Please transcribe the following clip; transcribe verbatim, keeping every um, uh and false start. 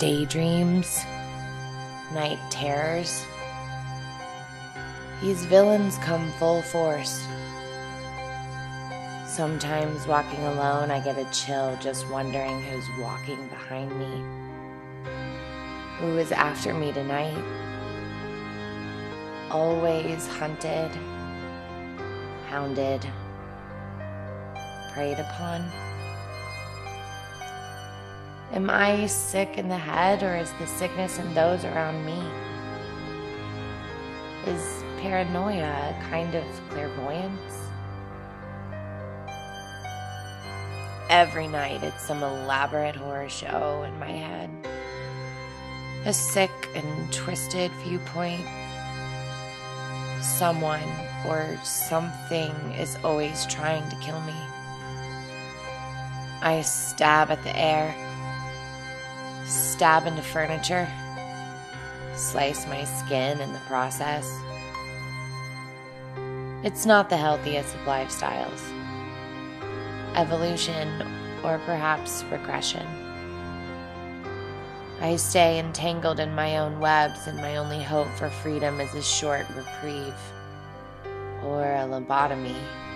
daydreams, night terrors. These villains come full force. Sometimes walking alone, I get a chill just wondering who's walking behind me. Who is after me tonight? Always hunted, hounded, preyed upon. Am I sick in the head, or is the sickness in those around me? Is paranoia a kind of clairvoyance? Every night it's some elaborate horror show in my head. A sick and twisted viewpoint. Someone or something is always trying to kill me. I stab at the air. Stab into furniture, slice my skin in the process. It's not the healthiest of lifestyles. Evolution, or perhaps regression. I stay entangled in my own webs, and my only hope for freedom is a short reprieve or a lobotomy.